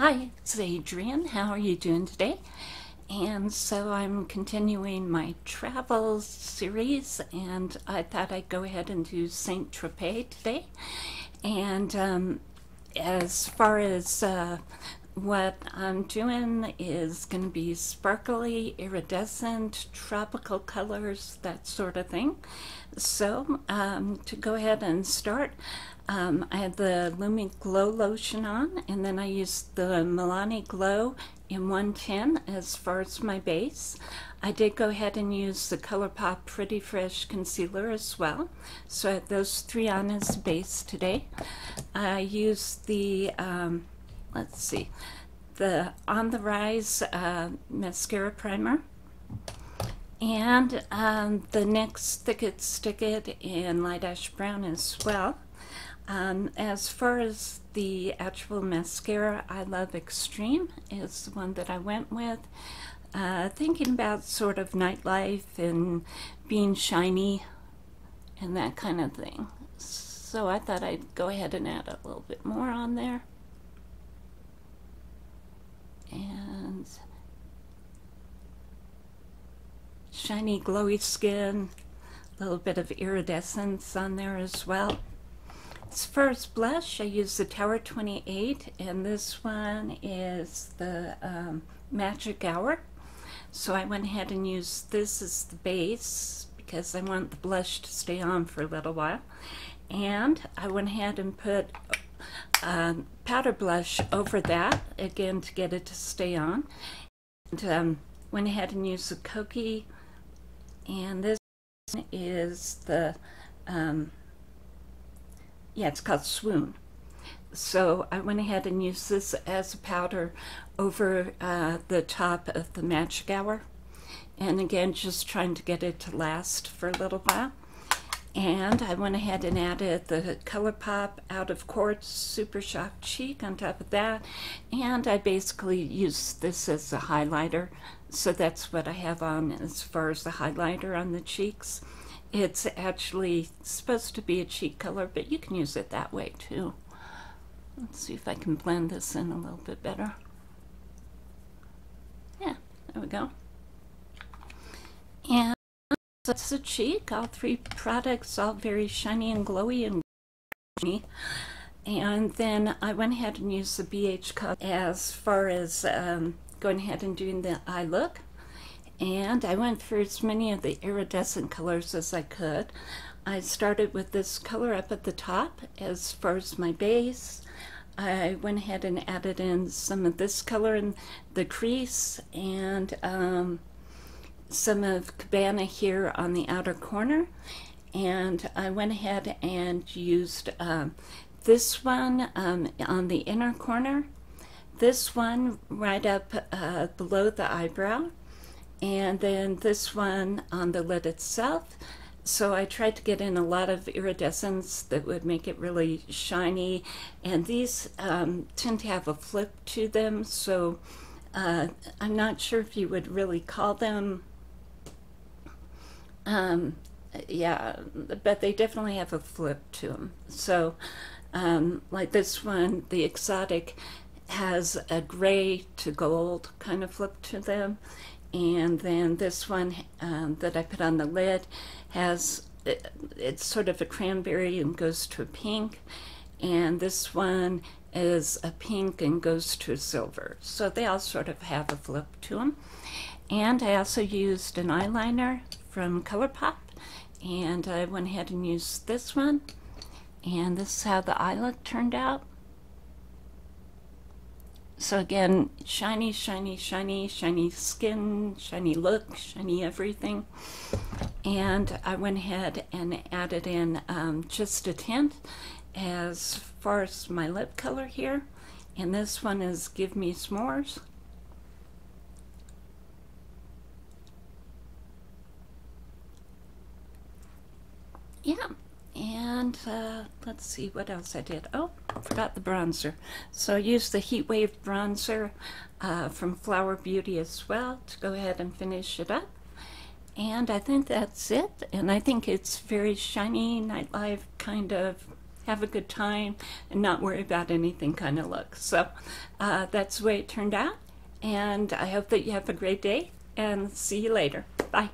Hi, it's Adrian. How are you doing today? And so I'm continuing my travel series, and I thought I'd go ahead and do Saint Tropez today. And as far as what I'm doing is going to be sparkly, iridescent, tropical colors, that sort of thing. So to go ahead and start, I had the Lumi Glow Lotion on, and then I used the Milani Glow in 110 as far as my base. I did go ahead and use the Colourpop Pretty Fresh Concealer as well. So I had those three on as base today. I used the let's see, the On The Rise Mascara Primer, and the NYX Thicket Stick It in Light Ash Brown as well. As far as the actual mascara, I love Extreme, is the one that I went with. Thinking about sort of nightlife and being shiny and that kind of thing. So I thought I'd go ahead and add a little bit more on there. And shiny, glowy skin, a little bit of iridescence on there as well. As far as blush, I use the Tower 28, and this one is the Magic Hour. So I went ahead and used this as the base because I want the blush to stay on for a little while. And I went ahead and put powder blush over that again to get it to stay on, and went ahead and used the Kokie, and this is the it's called Swoon. So I went ahead and used this as a powder over the top of the Magic Hour, and again just trying to get it to last for a little while. And I went ahead and added the Colourpop Out of Quartz Super Shock Cheek on top of that, and I basically used this as a highlighter. So that's what I have on as far as the highlighter on the cheeks. It's actually supposed to be a cheek color, but you can use it that way too. Let's see if I can blend this in a little bit better. Yeah, there we go. And that's the cheek. All three products, all very shiny and glowy and shiny. And then I went ahead and used the BH Cosmetics as far as going ahead and doing the eye look. And I went for as many of the iridescent colors as I could. I started with this color up at the top as far as my base. I went ahead and added in some of this color in the crease, and some of Cabana here on the outer corner. And I went ahead and used this one on the inner corner, this one right up below the eyebrow, and then this one on the lid itself. So I tried to get in a lot of iridescence that would make it really shiny, and these tend to have a flip to them, so I'm not sure if you would really call them yeah, but they definitely have a flip to them. So like this one, the Exotic, has a gray to gold kind of flip to them, and then this one that I put on the lid has it's sort of a cranberry and goes to a pink, and this one is a pink and goes to a silver. So they all sort of have a flip to them. And I also used an eyeliner from Colourpop, and I went ahead and used this one, and this is how the eye look turned out. So again, shiny, shiny, shiny, shiny skin, shiny look, shiny everything. And I went ahead and added in just a tint as far as my lip color here, and this one is Give Me S'mores. Yeah, and let's see what else I did. Oh, forgot the bronzer. So I used the Heat Wave bronzer from Flower Beauty as well to go ahead and finish it up. And I think that's it, and I think it's very shiny, nightlife kind of have a good time, and not worry about anything kind of look. So that's the way it turned out, and I hope that you have a great day, and see you later. Bye.